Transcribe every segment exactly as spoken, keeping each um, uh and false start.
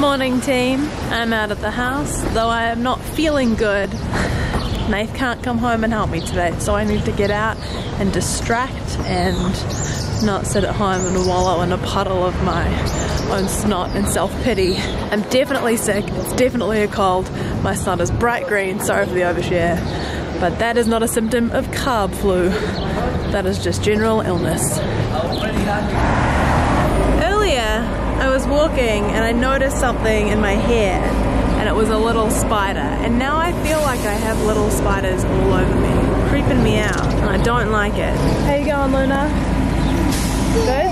Morning team, I'm out of the house, though I am not feeling good. Nath can't come home and help me today, so I need to get out and distract and not sit at home and wallow in a puddle of my own snot and self-pity. I'm definitely sick, it's definitely a cold, my sun is bright green, sorry for the overshare, but that is not a symptom of carb flu, that is just general illness. Earlier I was walking and I noticed something in my hair and it was a little spider, and now I feel like I have little spiders all over me, creeping me out, and I don't like it. How you going, Luna? Good?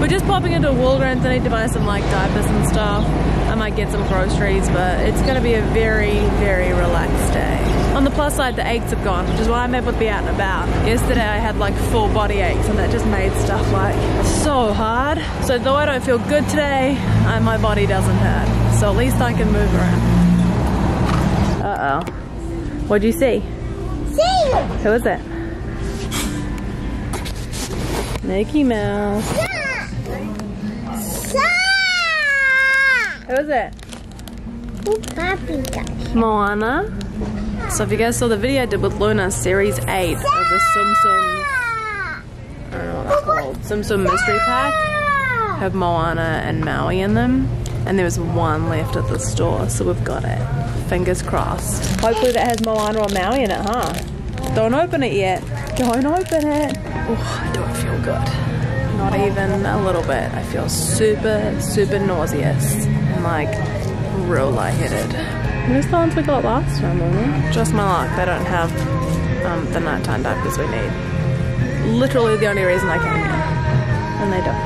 We're just popping into Walgreens. I need to buy some like diapers and stuff. I might get some groceries, but it's gonna be a very, very relaxed day. On the plus side, the aches have gone, which is why I'm able to be out and about. Yesterday I had like full body aches and that just made stuff like so hard. So though I don't feel good today, I, my body doesn't hurt. So at least I can move around. Uh-oh. What'd you see? See! Who is that? Mickey Mouse. Sa! Sa! Who is that? Puppy guy. Moana. So if you guys saw the video I did with Luna, series eight of the Tsum Tsum, I don't know what that's called, Tsum Tsum mystery pack, have Moana and Maui in them, and there was one left at the store, so we've got it. Fingers crossed. Hopefully that has Moana or Maui in it, huh? Don't open it yet. Don't open it. Oh, I don't feel good. Not even a little bit. I feel super, super nauseous and like real lightheaded. These are the ones we got last time, wasn't it? Just my luck, they don't have um, the nighttime diapers we need. Literally the only reason I came here. And they don't.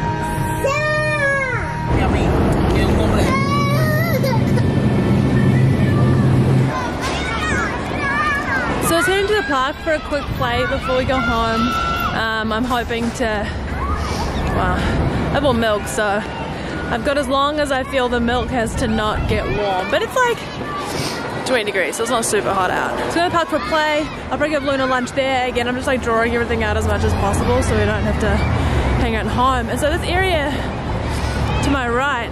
So I turned to the park for a quick play before we go home. Um, I'm hoping to, well, I bought milk, so I've got as long as I feel the milk has to not get warm. But it's like twenty degrees, so it's not super hot out. So we're gonna park for play. I'll bring up Luna lunch there. Again, I'm just like drawing everything out as much as possible so we don't have to hang out at home. And so this area to my right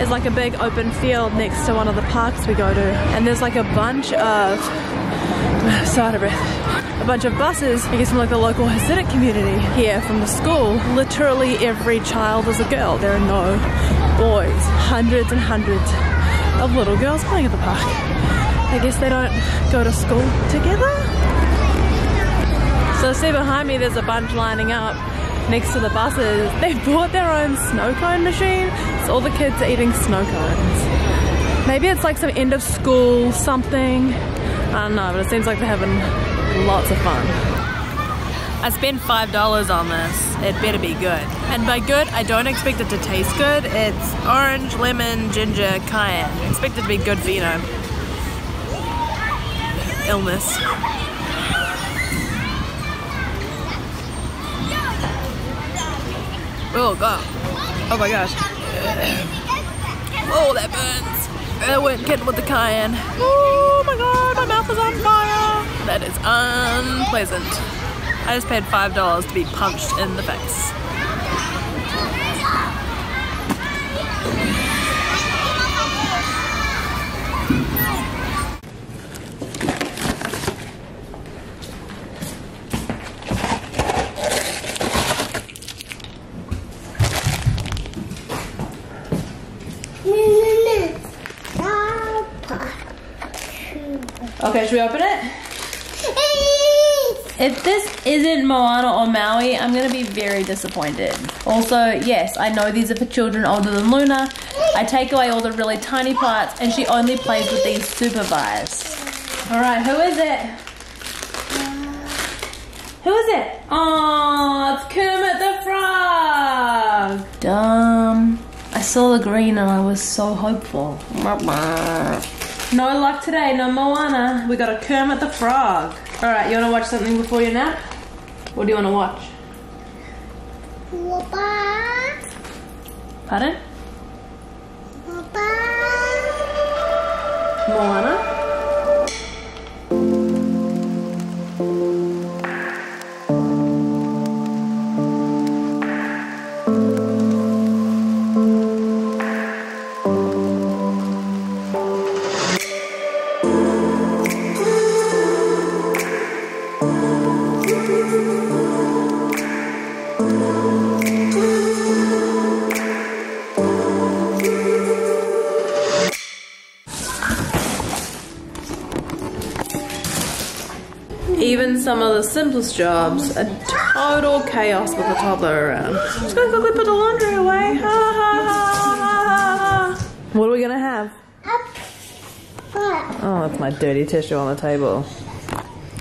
is like a big open field next to one of the parks we go to. And there's like a bunch of, so out of breath, a bunch of buses, I guess from like the local Hasidic community here from the school. Literally every child is a girl. There are no boys. Hundreds and hundreds of little girls playing at the park. I guess they don't go to school together? So see behind me there's a bunch lining up next to the buses. They bought their own snow cone machine, so all the kids are eating snow cones. Maybe it's like some end of school something. I don't know, but it seems like they're having lots of fun. I spent five dollars on this. It better be good. And by good, I don't expect it to taste good. It's orange, lemon, ginger, cayenne. I expect it to be good for, you know, illness. Oh god. Oh my gosh. Oh, that burns. I went kidding with the cayenne. Oh my god, my mouth is on fire. That is unpleasant. I just paid five dollars to be punched in the face. Okay, should we open it? If this isn't Moana or Maui, I'm gonna be very disappointed. Also, yes, I know these are for children older than Luna. I take away all the really tiny parts and she only plays with these supervised. All right, who is it? Who is it? Oh, it's Kermit the Frog. Dumb. I saw the green and I was so hopeful. No luck today, no Moana. We got a Kermit the Frog. Alright, you want to watch something before your nap? What do you want to watch? Papa. Pardon? Papa. Moana? some of the simplest jobs, a total chaos with a toddler around. I'm just gonna quickly put the laundry away. Ha, ha, ha, ha, ha. What are we gonna have? Oh, that's my dirty tissue on the table.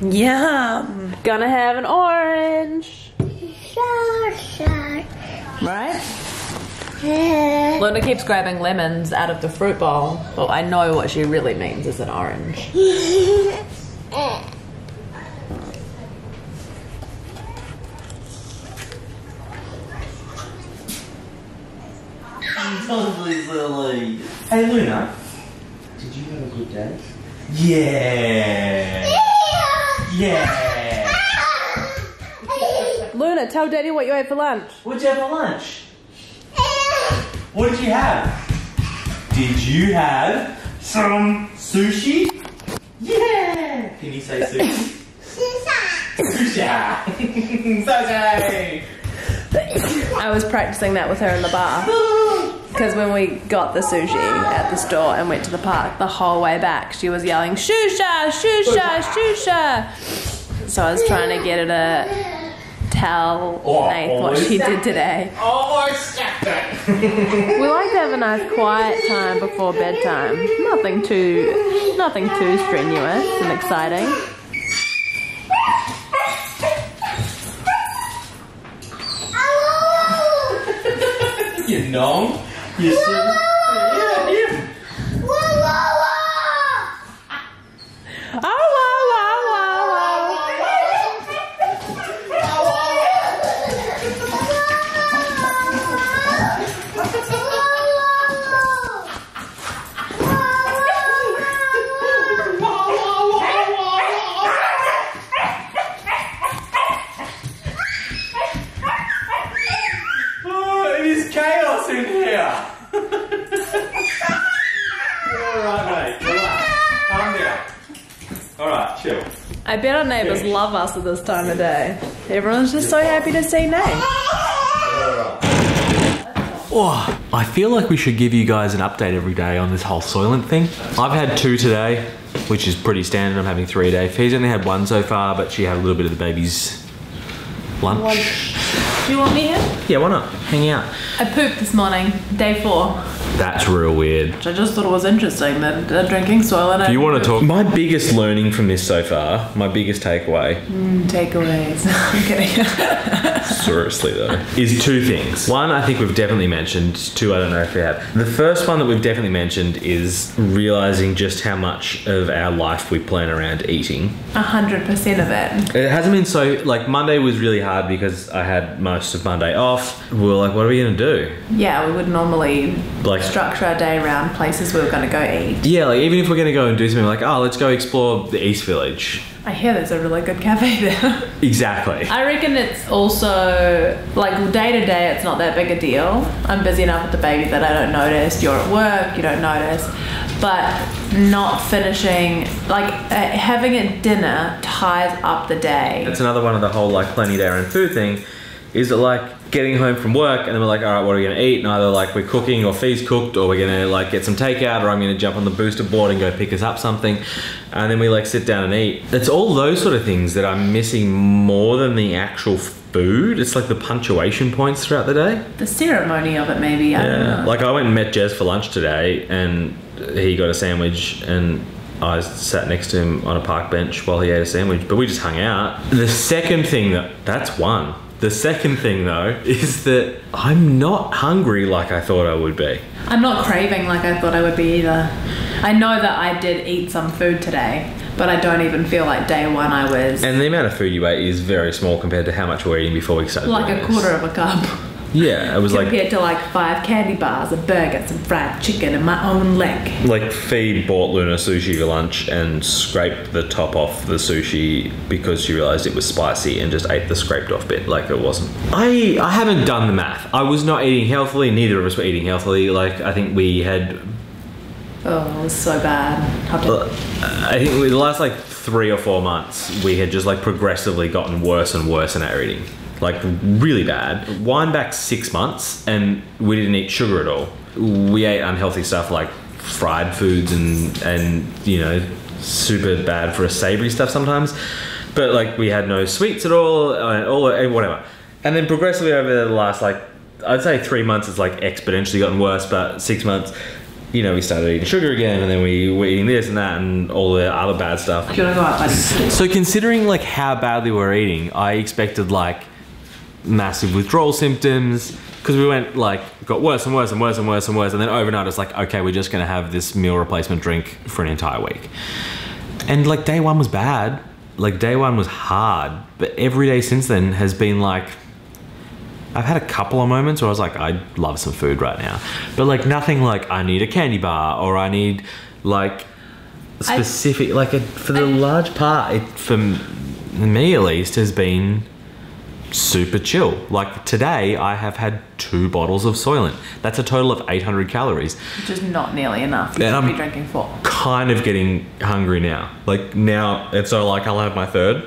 Yum! Gonna have an orange. Right? Luna keeps grabbing lemons out of the fruit bowl. Well, I know what she really means is an orange. Hey Luna, did you have a good day? Yeah! Yeah! Yeah! Luna, tell Daddy what you ate for lunch. What'd you have for lunch? What did you have? Did you have some sushi? Yeah! Can you say sushi? Susha! Susha! Sushi! I was practicing that with her in the bar. Because when we got the sushi at the store and went to the park, the whole way back she was yelling, Shusha! Shusha! Shusha! So I was trying to get her to tell oh, Nath what she did today. Almost snapped it. We like to have a nice quiet time before bedtime. Nothing too, nothing too strenuous and exciting. You know, you see. Yeah, yeah. Oh. I bet our neighbours love us at this time of day. Everyone's just so happy to see Nate. Oh, I feel like we should give you guys an update every day on this whole Soylent thing. I've had two today, which is pretty standard. I'm having three a day. Fee's only had one so far, but she had a little bit of the baby's lunch. One. Do you want me here? Yeah, why not? Hang out. I pooped this morning, day four. That's real weird. I just thought it was interesting that uh, drinking Soylent. Do you want to talk? My biggest learning from this so far, my biggest takeaway. Mm, takeaways. I'm kidding. Seriously though, is two things. One, I think we've definitely mentioned. Two, I don't know if we have. The first one that we've definitely mentioned is realizing just how much of our life we plan around eating. A hundred percent of it. It hasn't been so. Like Monday was really hard because I had most of Monday off. We were like, what are we gonna do? Yeah, we would normally like. Structure our day around places we were going to go eat. Yeah, like even if we're going to go and do something like, oh, let's go explore the East Village. I hear there's a really good cafe there. Exactly. I reckon it's also, like day to day, it's not that big a deal. I'm busy enough with the baby that I don't notice. You're at work, you don't notice. But not finishing, like uh, having a dinner ties up the day. That's another one of the whole like planning our own food thing. Is it like getting home from work and then we're like, all right, what are we gonna eat? And either like we're cooking or Fee's cooked or we're gonna like get some takeout or I'm gonna jump on the booster board and go pick us up something. And then we like sit down and eat. It's all those sort of things that I'm missing more than the actual food. It's like the punctuation points throughout the day. The ceremony of it maybe. Yeah, I don't know. Like I went and met Jez for lunch today and he got a sandwich and I sat next to him on a park bench while he ate a sandwich, but we just hung out. The second thing that, that's one. The second thing though, is that I'm not hungry like I thought I would be. I'm not craving like I thought I would be either. I know that I did eat some food today, but I don't even feel like day one I was. And the amount of food you ate is very small compared to how much we're eating before we started. Like a quarter of a cup. Yeah, it was compared like... compared to like five candy bars, a burger, some fried chicken and my own leg. Like Fee bought Luna sushi for lunch and scraped the top off the sushi because she realised it was spicy and just ate the scraped off bit like it wasn't. I, I haven't done the math. I was not eating healthily, neither of us were eating healthily. Like I think we had... Oh, it was so bad. I think the last like three or four months we had just like progressively gotten worse and worse in our eating. Like really bad. Wine back six months and we didn't eat sugar at all. We ate unhealthy stuff like fried foods and, and you know, super bad for us savory stuff sometimes. But like we had no sweets at all, uh, all uh, whatever. And then progressively over the last, like, I'd say three months has like exponentially gotten worse, but six months, you know, we started eating sugar again, and then we were eating this and that and all the other bad stuff. So considering like how badly we were eating, I expected like massive withdrawal symptoms, because we went like, got worse and worse and worse and worse and worse, and then overnight it's like, okay, we're just gonna have this meal replacement drink for an entire week. And like day one was bad. Like day one was hard, but every day since then has been like, I've had a couple of moments where I was like, I'd love some food right now. But like nothing like I need a candy bar or I need like specific, I, like a, for the I, large part, it, for me at least, has been super chill. Like today I have had two bottles of Soylent. That's a total of eight hundred calories. Which is not nearly enough. You should be drinking four. Kind of getting hungry now. Like now, and so like I'll have my third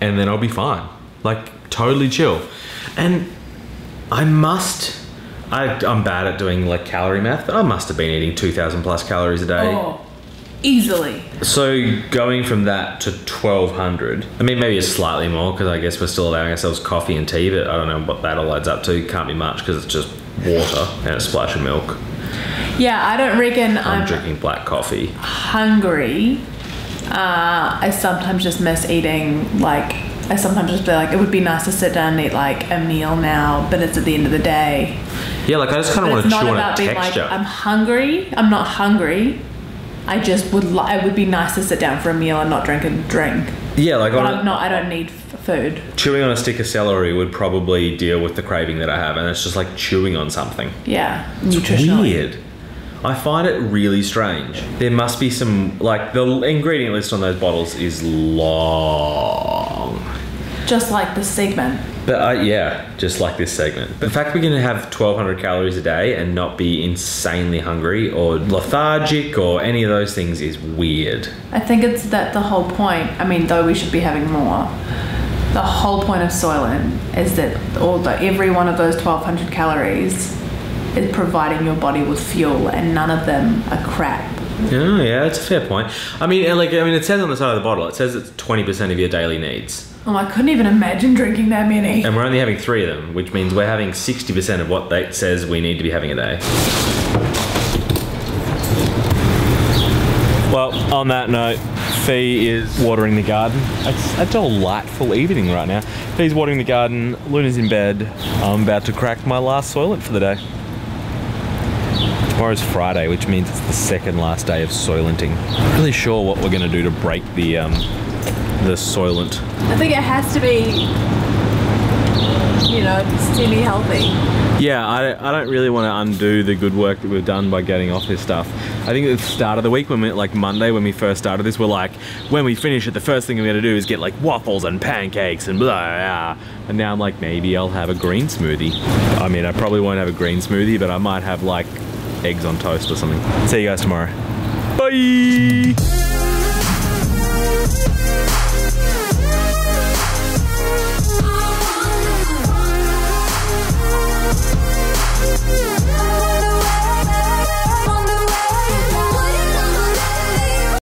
and then I'll be fine. Like totally chill. And I must, I, I'm bad at doing like calorie math, but I must have been eating two thousand plus calories a day. Oh, easily. So going from that to twelve hundred, I mean, maybe it's slightly more because I guess we're still allowing ourselves coffee and tea, but I don't know what that all adds up to. Can't be much because it's just water and a splash of milk. Yeah, I don't reckon I'm, I'm drinking black coffee. Hungry. Uh, I sometimes just miss eating like, I sometimes just be like, it would be nice to sit down and eat like a meal now, but it's at the end of the day. Yeah, like I just kind of want to chew on a texture. It's not about being like, I'm hungry. I'm not hungry. I just would like, it would be nice to sit down for a meal and not drink a drink. Yeah, like, but I'm not, I don't need food. Chewing on a stick of celery would probably deal with the craving that I have, and it's just like chewing on something. Yeah, it's weird. I find it really strange. There must be some, like the ingredient list on those bottles is long. Just like this segment. But I, yeah, just like this segment. But the fact we're gonna have twelve hundred calories a day and not be insanely hungry or lethargic or any of those things is weird. I think it's that the whole point, I mean, though we should be having more, the whole point of Soylent is that although every one of those twelve hundred calories is providing your body with fuel, and none of them are crap. Oh yeah, that's a fair point. I mean, like, I mean, it says on the side of the bottle, it says it's twenty percent of your daily needs. Oh, I couldn't even imagine drinking that many. And we're only having three of them, which means we're having sixty percent of what it says we need to be having a day. Well, on that note, Fee is watering the garden. It's a delightful evening right now. Fee's watering the garden, Luna's in bed. I'm about to crack my last Soylent for the day. Tomorrow's Friday, which means it's the second last day of Soylenting. I'm not really sure what we're gonna do to break the um, the Soylent. I think it has to be, you know, semi-healthy. Yeah, I, I don't really want to undo the good work that we've done by getting off this stuff. I think at the start of the week, when we, like Monday, when we first started this, we're like, when we finish it, the first thing we're gonna do is get like waffles and pancakes and blah, blah. And now I'm like, maybe I'll have a green smoothie. I mean, I probably won't have a green smoothie, but I might have like eggs on toast or something. See you guys tomorrow. Bye!